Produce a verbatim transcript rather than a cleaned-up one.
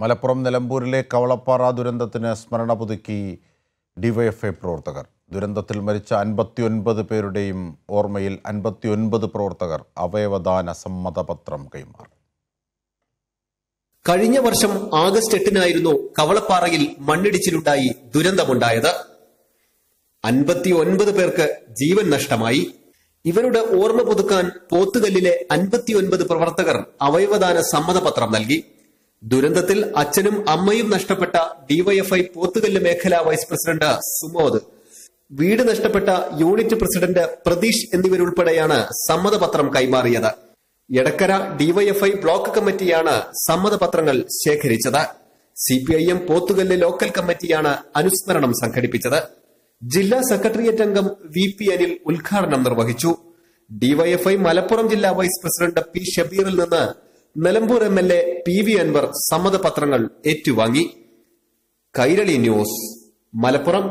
മലപ്പുറം നിലമ്പൂരിലെ കവളപ്പാറ ദുരന്തത്തിന് സ്മരണ പുതുക്കി ഡിവൈഎഫ്ഐ പ്രവർത്തകർ. ദുരന്തത്തിൽ മരിച്ച അൻപത്തി ഒൻപത് പേരുടെയും ഓർമ്മയിൽ അൻപത്തി ഒൻപത് പ്രവർത്തകർ അവയവദാന സമ്മതപത്രം കൈമാറി. കഴിഞ്ഞ വർഷം ആഗസ്റ്റ് എട്ടിനായിരുന്നു കവളപ്പാറയിൽ മണ്ണിടിച്ചിലുണ്ടായി ദുരന്തമുണ്ടായത്. അൻപത്തി ഒൻപത് പേർക്ക് ജീവൻ നഷ്ടമായി. ഇവരുടെ ഓർമ്മ പുതുക്കാൻ പോത്തുകല്ലിലെ അൻപത്തി ഒൻപത് പ്രവർത്തകർ അവയവദാന സമ്മതപത്രം നൽകി. ദുരന്തത്തിൽ അച്ഛനും അമ്മയും നഷ്ടപ്പെട്ട ഡിവൈഎഫ്ഐ പോത്തുകല്ല് മേഖലാ വൈസ് പ്രസിഡന്റ് സുമോദ്, വീട് നഷ്ടപ്പെട്ട യൂണിറ്റ് പ്രസിഡന്റ് പ്രതീഷ് എന്നിവരുൾപ്പെടെയാണ് സമ്മതപത്രം കൈമാറിയത്. എടക്കര ഡിവൈഎഫ്ഐ ബ്ലോക്ക് കമ്മിറ്റിയാണ് സമ്മതപത്രങ്ങൾ ശേഖരിച്ചത്. സിപിഐഎം പോത്തുകല്ല് ലോക്കൽ കമ്മിറ്റിയാണ് അനുസ്മരണം സംഘടിപ്പിച്ചത്. ജില്ലാ സെക്രട്ടേറിയറ്റ് അംഗം വി പി അനിൽ ഉദ്ഘാടനം നിർവഹിച്ചു. ഡിവൈഎഫ്ഐ മലപ്പുറം ജില്ലാ വൈസ് പ്രസിഡന്റ് പി ഷബീറിൽ നിന്ന് Nilambur M L A P V Anvar സമ്മതപത്രങ്ങൾ ഏറ്റുവാങ്ങി. കൈരളി ന്യൂസ്, മലപ്പുറം.